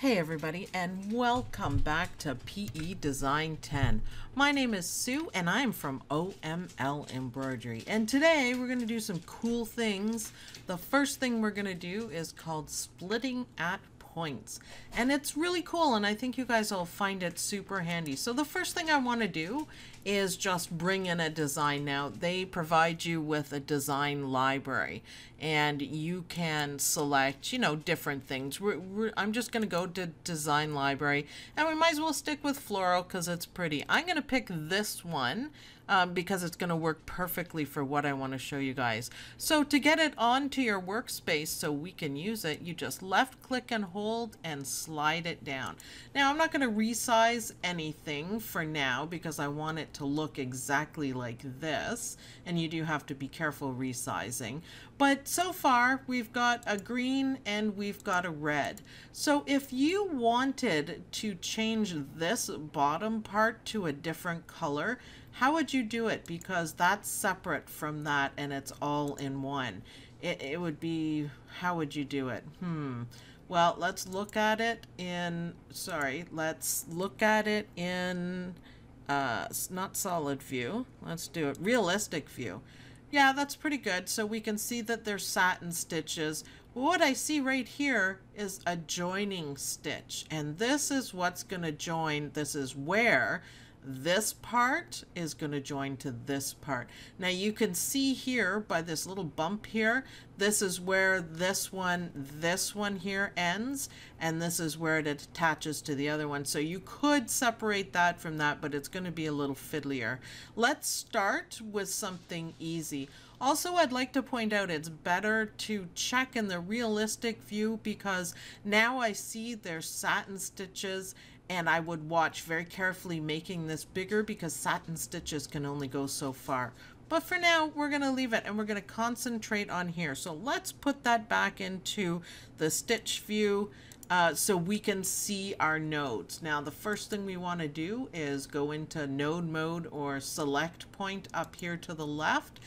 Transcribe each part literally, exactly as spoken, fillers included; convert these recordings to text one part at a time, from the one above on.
Hey everybody, and welcome back to P E Design ten. My name is Sue and I'm from O M L Embroidery, and today we're going to do some cool things. The first thing we're going to do is called splitting at points, and it's really cool and I think you guys will find it super handy. So the first thing I want to do is just bring in a design. Now they provide you with a design library and you can select, you know, different things. We're, we're, I'm just going to go to design library, and we might as well stick with floral because it's pretty. I'm going to pick this one um, because it's going to work perfectly for what I want to show you guys. So to get it onto your workspace so we can use it, you just left click and hold and slide it down. Now I'm not going to resize anything for now because I want it to look exactly like this, and you do have to be careful resizing. But so far we've got a green and we've got a red. So if you wanted to change this bottom part to a different color, how would you do it? Because that's separate from that and it's all in one. It, it would be, how would you do it? Hmm. Well, let's look at it in, sorry, let's look at it in Uh, not solid view. Let's do it realistic view. Yeah, that's pretty good. So we can see that there's satin stitches. What I see right here is a joining stitch, and this is what's going to join. This is where this part is going to join to this part. Now you can see here by this little bump here, this is where this one, this one here ends, and this is where it attaches to the other one. So you could separate that from that, but it's going to be a little fiddlier. Let's start with something easy. Also, I'd like to point out it's better to check in the realistic view because now I see there's satin stitches, and I would watch very carefully making this bigger because satin stitches can only go so far. But for now, we're going to leave it and we're going to concentrate on here. So let's put that back into the stitch view uh, so we can see our nodes. Now, the first thing we want to do is go into node mode or select point up here to the left.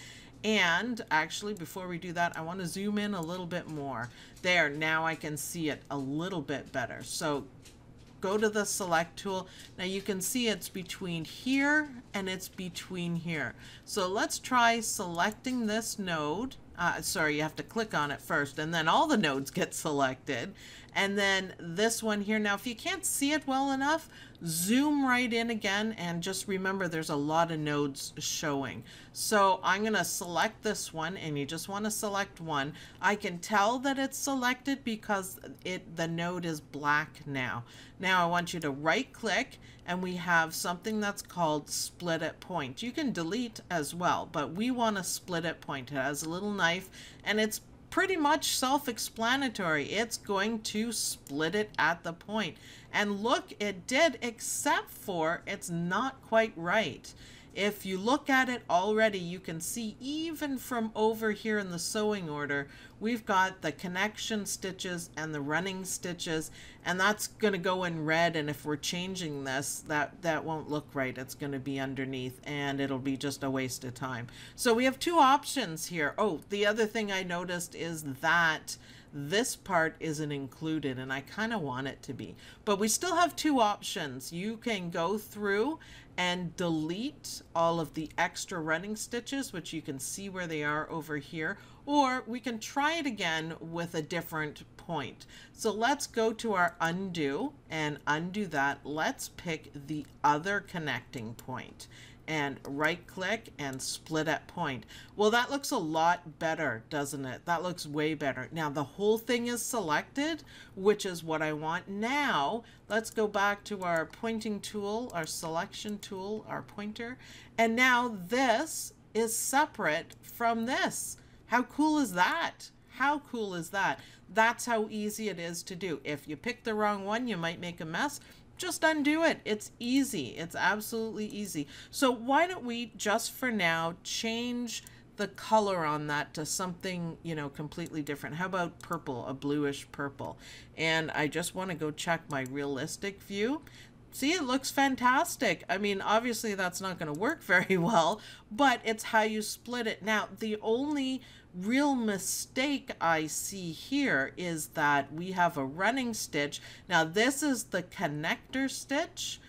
And actually, before we do that, I want to zoom in a little bit more. There, now I can see it a little bit better. So go to the select tool. Now you can see it's between here and it's between here. So let's try selecting this node. Uh, sorry, you have to click on it first and then all the nodes get selected. And then this one here. Now, if you can't see it well enough, zoom right in again and just remember there's a lot of nodes showing. So I'm going to select this one, and you just want to select one. I can tell that it's selected because it the node is black now. Now I want you to right click and we have something that's called split at point. You can delete as well, but we want to split at point. It has a little knife and it's pretty much self-explanatory. It's going to split it at the point. And look, it did, except for it's not quite right. If you look at it already, you can see even from over here in the sewing order, we've got the connection stitches and the running stitches, and that's going to go in red. And if we're changing this, that, that won't look right. It's going to be underneath and it'll be just a waste of time. So we have two options here. Oh, the other thing I noticed is that this part isn't included, and I kind of want it to be, but we still have two options. You can go through and delete all of the extra running stitches, which you can see where they are over here, or we can try it again with a different point. So let's go to our undo and undo that. Let's pick the other connecting point and right click and split at point. Well, that looks a lot better, doesn't it? That looks way better. Now the whole thing is selected, which is what I want. Now let's go back to our pointing tool, our selection tool, our pointer, and now this is separate from this. How cool is that? How cool is that? That's how easy it is to do. If you pick the wrong one, you might make a mess. Just undo it. It's easy. It's absolutely easy. So why don't we just for now change the color on that to something, you know, completely different. How about purple, a bluish purple? And I just want to go check my realistic view. See, it looks fantastic. I mean, obviously that's not going to work very well, but it's how you split it. Now, the only real mistake I see here is that we have a running stitch. Now, this is the connector stitch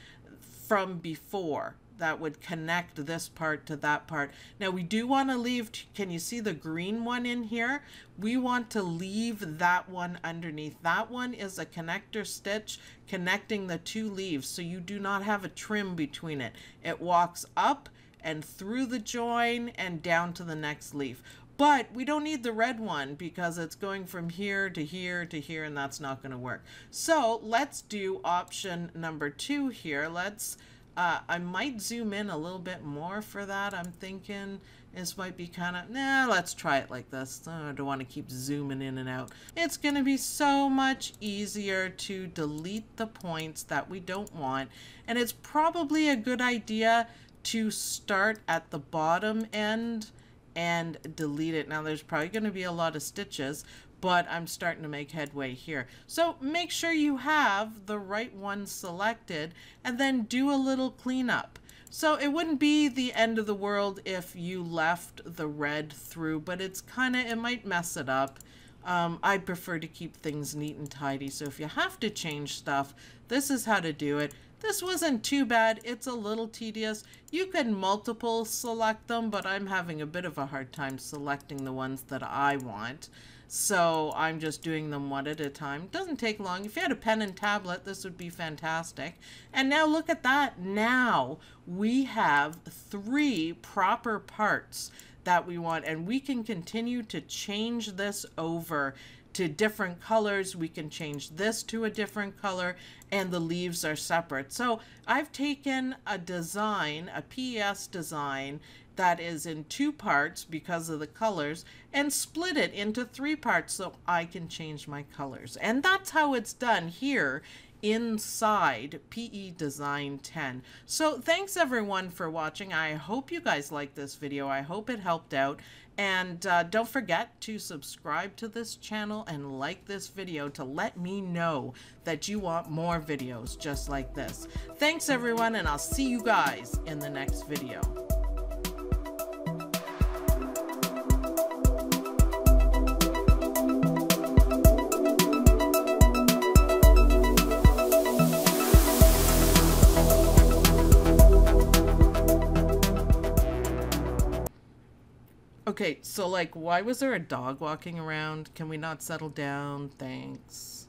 from before that would connect this part to that part. Now, we do want to leave, can you see the green one in here? We want to leave that one underneath. That one is a connector stitch connecting the two leaves, so you do not have a trim between it. It walks up and through the join and down to the next leaf. But we don't need the red one because it's going from here to here to here, and that's not going to work. So let's do option number two here. Let's Uh, I might zoom in a little bit more for that. I'm thinking this might be kind of, nah, let's try it like this. Oh, I don't want to keep zooming in and out. It's going to be so much easier to delete the points that we don't want. And it's probably a good idea to start at the bottom end and delete it. Now, there's probably going to be a lot of stitches, but I'm starting to make headway here. So make sure you have the right one selected and then do a little cleanup. So it wouldn't be the end of the world if you left the red through, but it's kind of, it might mess it up. Um, I prefer to keep things neat and tidy. So if you have to change stuff, this is how to do it. This wasn't too bad. It's a little tedious. You can multiple select them, but I'm having a bit of a hard time selecting the ones that I want. So I'm just doing them one at a time. Doesn't take long. If you had a pen and tablet, this would be fantastic. And now look at that. Now we have three proper parts that we want, and we can continue to change this over to different colors. We can change this to a different color, and the leaves are separate. So I've taken a design, a P E S design that is in two parts because of the colors, and split it into three parts so I can change my colors. And that's how it's done here inside P E Design ten. So thanks everyone for watching. I hope you guys liked this video. I hope it helped out. And uh, don't forget to subscribe to this channel and like this video to let me know that you want more videos just like this. Thanks everyone, and I'll see you guys in the next video. Okay, so like, why was there a dog walking around? Can we not settle down? Thanks.